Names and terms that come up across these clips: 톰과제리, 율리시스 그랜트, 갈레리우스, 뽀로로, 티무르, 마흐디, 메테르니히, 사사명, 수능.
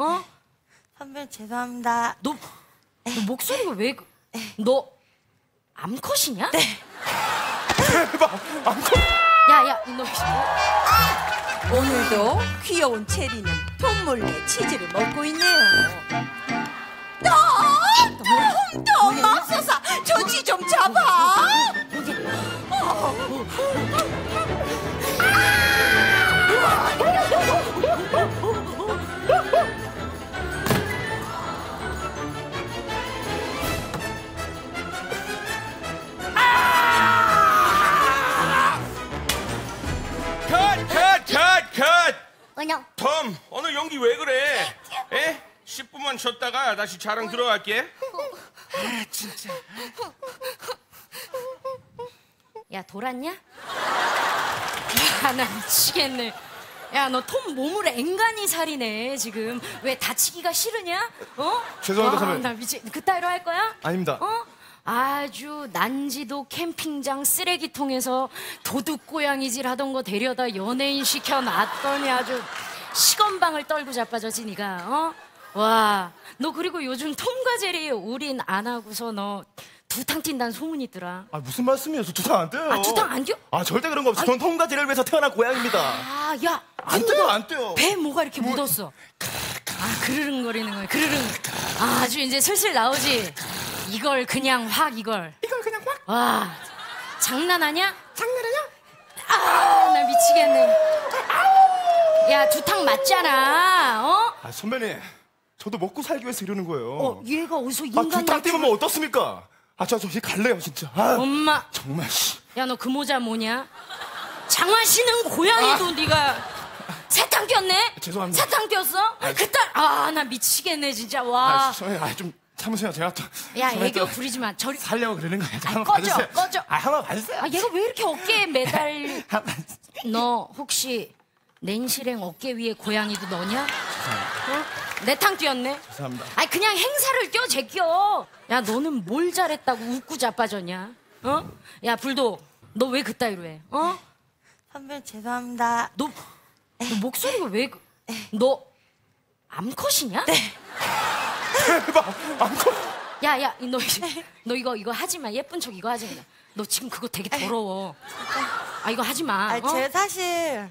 어? 선배님 죄송합니다. 너 목소리가 왜? 너 암컷이냐? 네. 대박. 암컷. 야야 너. 오늘도 귀여운 체리는 톰몰래 치즈를 먹고 있네요. 톰 맙소사 저지 좀 잡아. 톰, 오늘 연기 왜 그래? 에? 10분만 쉬었다가 다시 자랑 들어갈게. 아, 진짜. 야, 돌았냐? 야, 나 미치겠네. 야, 너 톰 몸을 앵간히 살이네, 지금. 왜 다치기가 싫으냐? 어? 죄송합니다, 선배님. 나 미치... 그따위로 할 거야? 아닙니다. 어? 아주 난지도 캠핑장 쓰레기통에서 도둑고양이질 하던 거 데려다 연예인 시켜놨더니 아주 시건방을 떨고 자빠져지 니가. 어? 와, 너 그리고 요즘 톰과 제리 올인 안 하고서 너 두탕 튄다는 소문이 있더라. 아, 무슨 말씀이에요? 저 두탕 안 떼요. 아, 두탕 안 떼요? 아, 절대 그런 거 없어. 전 톰과 제리를 위해서 태어난 고양이입니다. 아, 야. 안 떼요, 안 떼요. 배에 뭐가 이렇게 묻었어. 아, 그르릉거리는 거야, 그르릉. 아, 아주 이제 슬슬 나오지. 이걸 그냥 확 이걸 그냥 확? 와, 장난하냐? 장난하냐? 아, 나 미치겠네. 야, 두탕 맞잖아. 어? 아, 선배님, 저도 먹고 살기 위해서 이러는 거예요. 어, 얘가 어디서 인간 아, 두탕 떼면 뭐 어떻습니까? 아, 저 저기 갈래요, 진짜. 아, 엄마. 정말 씨. 야, 너 그 모자 뭐냐? 장화 신은 고양이도 아. 네가. 사탕 꼈네? 아, 죄송합니다. 사탕 꼈어? 아, 그딸. 아, 나 미치겠네, 진짜. 와. 아, 선배님, 아, 좀. 참으세요. 제가 또 야 애교 부리지 마. 저리 살려고 그러는 거야. 아, 꺼져 꺼져. 아 한번 봐주세요. 아 얘가 왜 이렇게 어깨에 매달? 너 혹시 낸실행 어깨 위에 고양이도 너냐? 어? 내 탕 뛰었네. 죄송합니다. 아 그냥 행사를 뛰어 제껴. 야 너는 뭘 잘했다고 웃고 자빠졌냐? 어? 야 불도 너 왜 그따위로 해? 어? 선배 죄송합니다. 너 목소리가 왜? 너 암컷이냐? 네. 대박! 암컷! 야야 너 이거 하지마. 예쁜 척 이거 하지마. 너 지금 그거 되게 더러워. 아 이거 하지마. 아, 제 어? 사실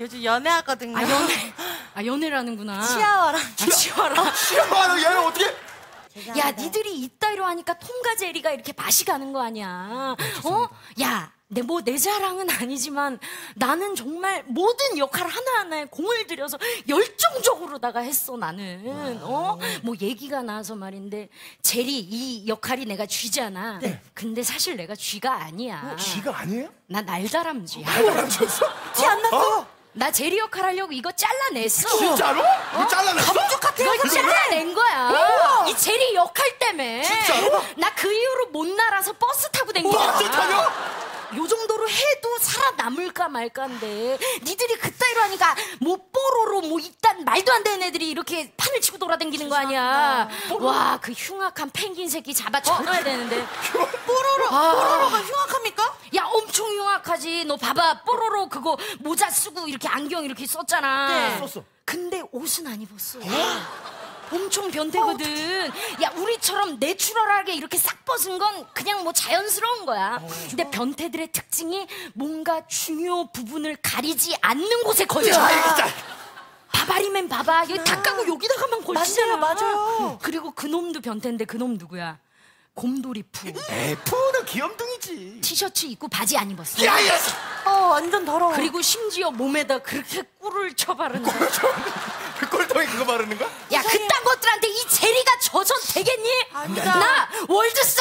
요즘 연애하거든요. 아 연애? 아 연애라는구나. 치아와랑. 아, 치아와랑. 치아와랑 얘는 어떻게? 야 니들이 이따위로 하니까 톰과 제리가 이렇게 맛이 가는 거 아니야. 어? 야. 내 자랑은 아니지만 나는 정말 모든 역할 하나하나에 공을 들여서 열정적으로다가 했어 나는. 어? 뭐 얘기가 나와서 말인데 제리 이 역할이 내가 쥐잖아. 네. 근데 사실 내가 쥐가 아니야. 쥐가 아니에요? 나 날다람쥐야. 날다람쥐였어? 티 안 났어? 나 제리 역할 하려고 이거 잘라냈어. 진짜로? 이거 잘라냈어? 감쪽 같아. 이거 잘라낸 거야. 이 제리 역할 때문에. 진짜로? 나 그 이후로 못 날아서 버스 타고 댕기잖아. 요 정도로 해도 살아남을까 말까인데 니들이 그따위로 하니까 뭐 뽀로로 뭐 이딴 말도 안 되는 애들이 이렇게 판을 치고 돌아다니는 거 아니야. 와, 그 흉악한 펭귄 새끼 잡아 쳐놔야 되는데. 뽀로로가 흉악합니까? 야 엄청 흉악하지. 너 봐봐 뽀로로 그거 모자 쓰고 이렇게 안경 이렇게 썼잖아. 네 썼어. 근데 옷은 안 입었어. 엄청 변태거든. 야 우리처럼 내추럴하게 이렇게 싹 벗은 건 그냥 뭐 자연스러운 거야. 근데 변태들의 특징이 뭔가 중요 부분을 가리지 않는 곳에 걸쳐. 바바리맨 봐봐. 여기 다 까고 여기다가만 걸치잖아. 맞아요. 그리고 그놈도 변태인데 그놈 누구야? 곰돌이푸우. 푸는 귀염둥이지. 티셔츠 입고 바지 안 입었어. 야야. 완전 더러워. 그리고 심지어 몸에다 그렇게 꿀을 쳐바른다. 꿀통에 그거 바르는 거야? 야 그딴 것들한테 이 제리가 젖어도 되겠니? 아니다. 나 월드스